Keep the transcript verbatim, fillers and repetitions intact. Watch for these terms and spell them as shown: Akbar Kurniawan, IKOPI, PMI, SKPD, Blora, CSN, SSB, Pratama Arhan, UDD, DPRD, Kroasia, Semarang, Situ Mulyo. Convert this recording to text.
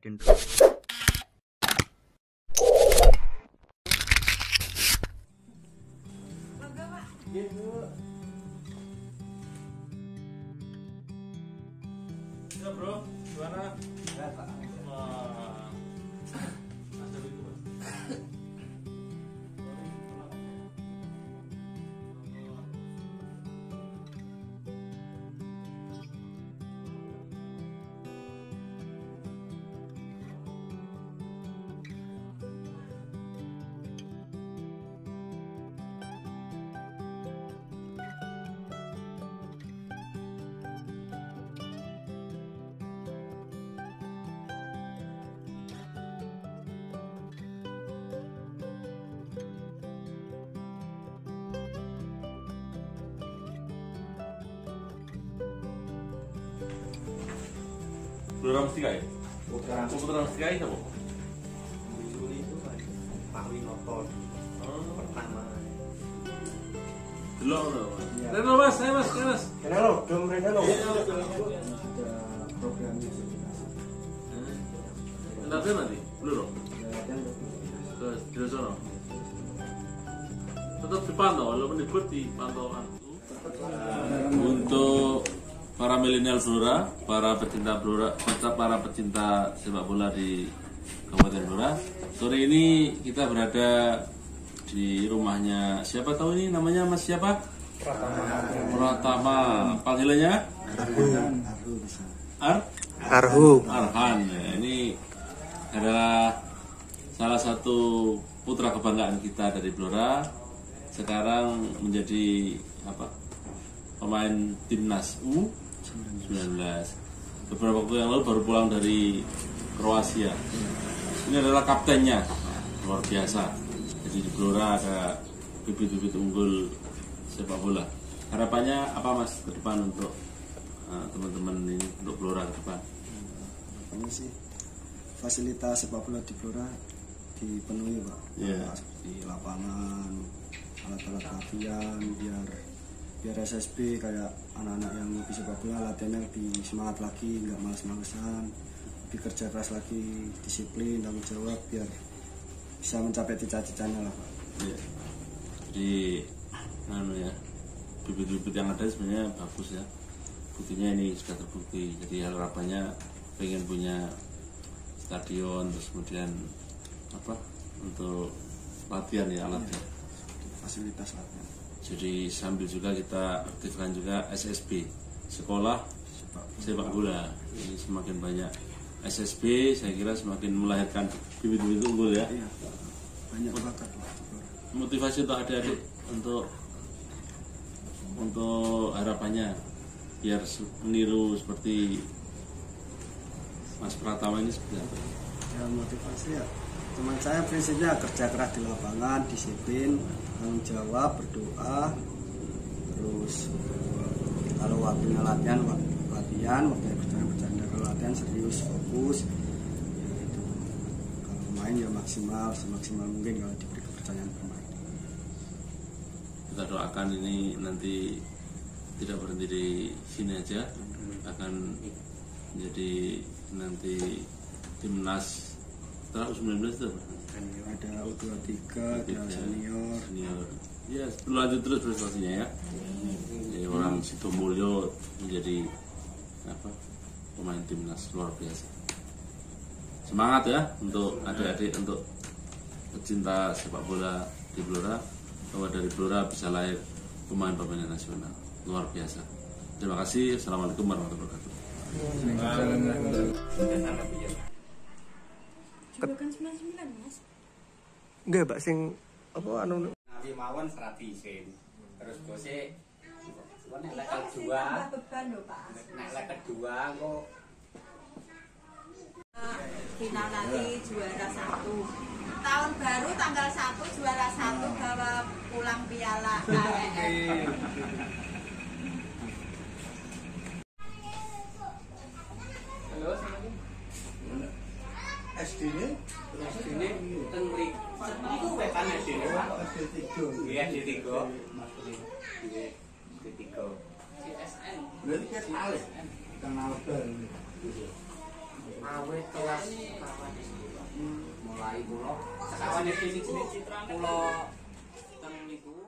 dan ya bro, gimana? Blora mesti kaya? Blora mesti kaya siapa? Juli itu kaya Pak Winoton pertama delok lho Reno mas, ayo mas Reno, dom Reno ada program di sini latihan nanti? Blora? Terus di sana? Tetap dipantau, walaupun dibut dipantauan untuk para milenial Blora, para pecinta Blora, para pecinta sepak bola di Kabupaten Blora. Sore ini kita berada di rumahnya siapa tahu ini namanya Mas siapa? Pratama. Pratama. Panggilannya? Ardu. Ar? Arhu. Arhan. Ya, ini adalah salah satu putra kebanggaan kita dari Blora. Sekarang menjadi apa? Pemain timnas U sembilan belas. Beberapa waktu yang lalu baru pulang dari Kroasia. Ini adalah kaptennya, luar biasa. Jadi di Blora ada bibit-bibit unggul sepak bola. Harapannya apa mas ke depan untuk teman-teman uh, ini, untuk Blora ke depan? Harapannya hmm, sih fasilitas sepak bola di Blora dipenuhi pak. Yeah. Di lapangan, alat-alat latihan biar biar S S B kayak anak-anak yang lebih sepak bola latihannya lebih semangat lagi, nggak malas-malasan, lebih kerja keras lagi, disiplin, tanggung jawab biar bisa mencapai cita-citanya lah pak. Iya. Jadi anu ya, bibit-bibit yang ada sebenarnya bagus ya, buktinya ini sudah terbukti. Jadi harapannya pengen punya stadion terus kemudian apa untuk latihan ya, alatnya fasilitas latihan. Jadi sambil juga kita aktifkan juga S S B, sekolah sepak bola. Ini semakin banyak S S B, saya kira semakin melahirkan bibit-bibit unggul ya. Banyak bakat. Motivasi untuk adik-adik untuk untuk harapannya biar meniru seperti Mas Pratama ini seperti apa? Ya motivasi ya. Teman saya prinsipnya kerja keras di lapangan, disiplin, tanggung jawab, berdoa, terus kalau waktunya latihan, latihan, waktunya bercanda-bercanda, kalau latihan serius, fokus, ya itu. Kalau main ya maksimal, semaksimal mungkin kalau diberi kepercayaan pemain. Kita doakan ini nanti tidak berhenti di sini aja, akan menjadi nanti timnas. Setelah U sembilan belas itu ada U dua puluh tiga, ada senior. Senior. Ya, berlanjut terus prestasinya ya. Jadi hmm. orang Situ Mulyo menjadi apa? Pemain timnas luar biasa. Semangat ya untuk adik-adik, untuk pecinta sepak bola di Blora. Bahwa dari Blora bisa lahir pemain-pemain nasional luar biasa. Terima kasih. Assalamualaikum warahmatullahi wabarakatuh. Juga kan sembilan sembilan mas? Enggak pak, sing apa anu Nabi Mawon seratus sen. Terus bose nek kedua nek lek kedua kok final nanti juara satu. Tahun baru tanggal satu juara satu bawa pulang piala K W N. Halo, S D-nya? S D-nya teng mriki. Iku wetan S D-ne, Pak. S D tiga. Nggih, S D tiga. Nggih, S D tiga. C S N. Berarti kenal. Kenal bar. Awet kelas Kali Pulau, sekawan itu pulau tentang